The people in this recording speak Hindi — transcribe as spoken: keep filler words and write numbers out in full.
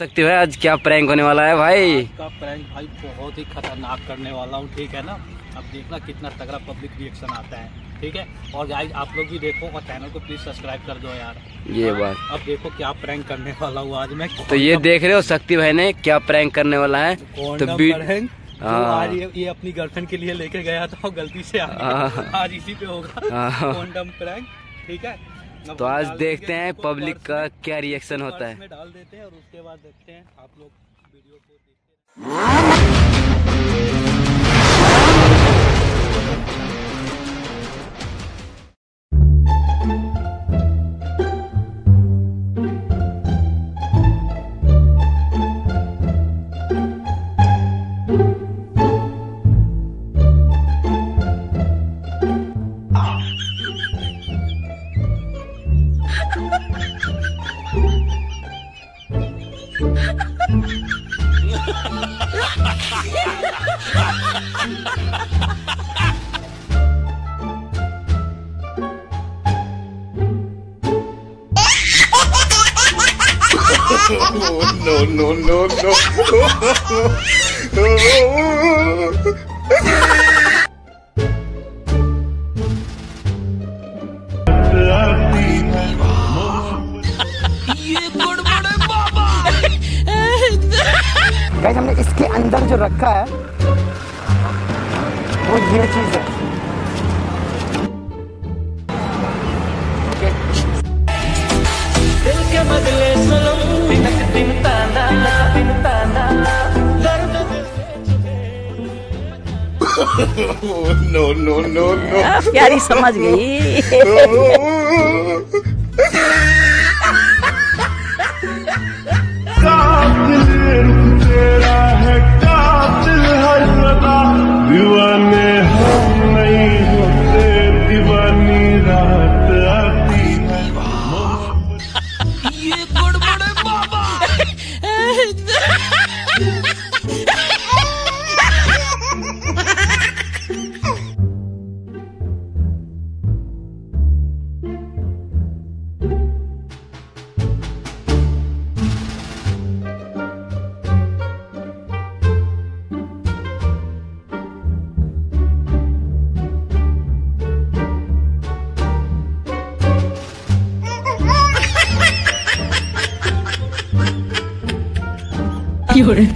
सकती है आज क्या प्रैंक होने वाला है भाई। आज का प्रैंक भाई बहुत ही खतरनाक करने वाला हूँ, ठीक है ना। अब देखना कितना तगड़ा पब्लिक रिएक्शन आता है, ठीक है। और गाइस आप लोग भी देखो और चैनल को प्लीज सब्सक्राइब कर दो यार। ये बात अब देखो क्या प्रैंक करने वाला हूँ आज मैं। तो ये देख रहे हो शक्ति भाई ने क्या प्रैंक करने वाला है। तो प्रैंक तो आज ये, ये अपनी गर्लफ्रेंड के लिए लेके गया था, गलती से आज इसी पे होगा कॉन्डम प्रैंक, ठीक है। तो आज देखते हैं पब्लिक का क्या रिएक्शन होता है। डाल देते हैं और उसके बाद देखते हैं आप लोग वीडियो को Oh no no no no! ये बड़बड़े बाबा। गाइस हमने इसके अंदर जो रखा है वो ये चीज है। नो नो नो नो प्यारी समझ गई। तेरा है कातिल हर सदा, दीवाने हम नहीं होते, दीवानी रात आती है मोहब्बत। ये बड़बड़े बाबा।有人